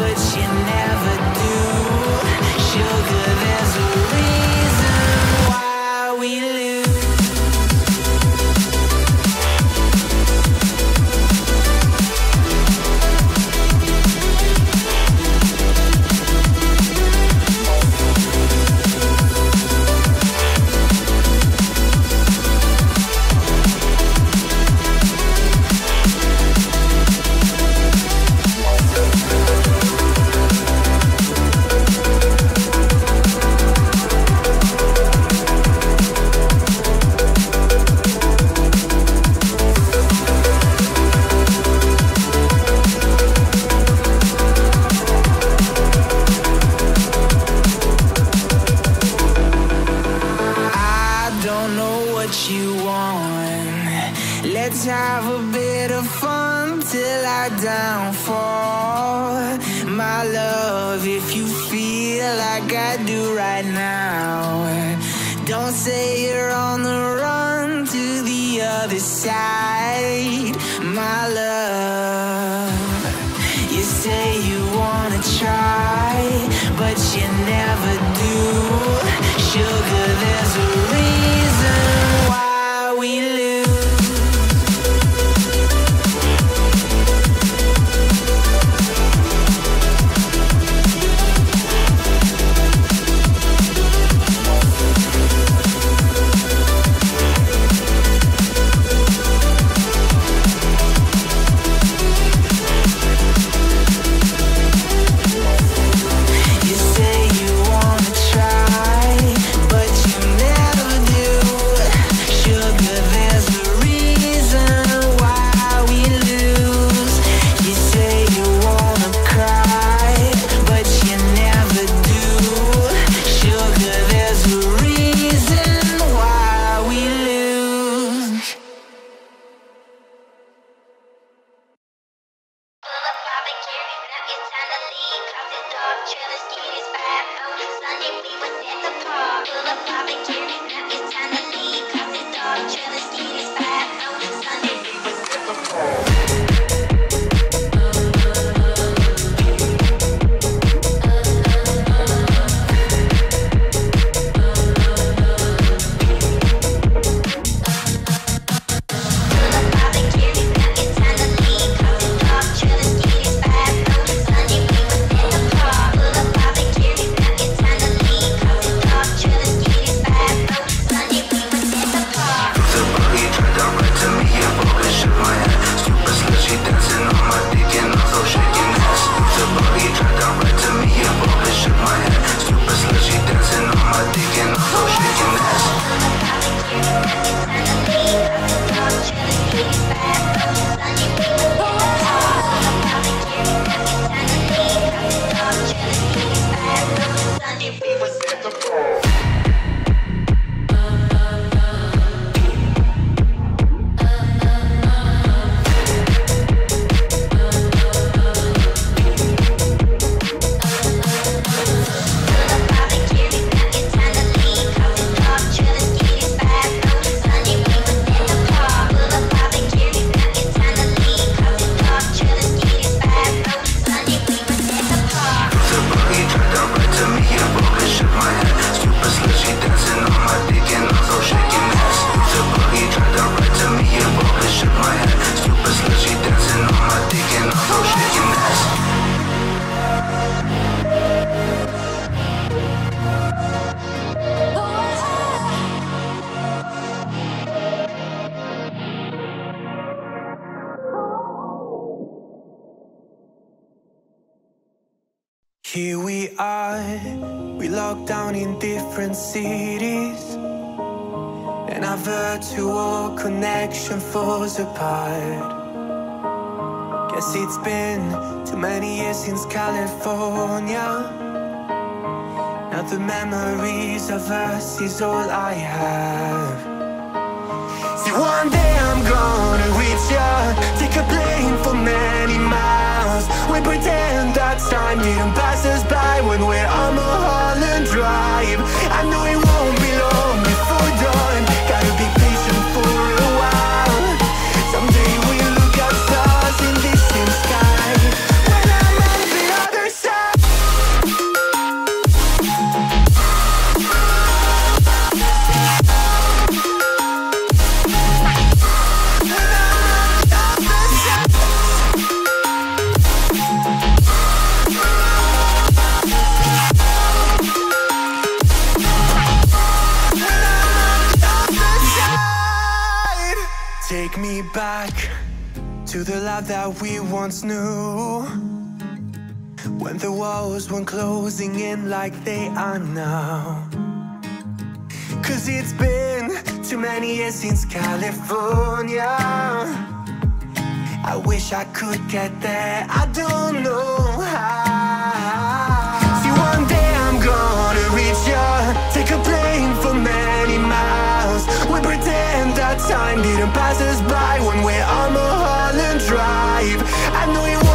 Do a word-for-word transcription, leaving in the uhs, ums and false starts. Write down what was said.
but you never do. Sugar, there's a reason why we live. Let's have a bit of fun till I downfall. My love, if you feel like I do right now, don't say you're on the run to the other side. My love, you say you wanna try, but you never do. Sugar, there's a reason why we live. Here we are, we locked down in different cities, and our virtual connection falls apart. Guess it's been too many years since California. Now the memories of us is all I have. See, one day I'm gonna reach out, take a plane for many miles. We pretend that time didn't pass us by when we're on Mulholland Drive. I know it won't be long before dawn. Gotta be patient for a while. Someday we'll look at stars in distant sky. When I'm on the other side. Take me back to the life that we once knew, when the walls weren't closing in like they are now. Cause it's been too many years since California. I wish I could get there, I don't know how. See, one day I'm gonna reach ya, take a plane for many miles. We pretend that time didn't pass us by when we're on Mulholland Drive. I know you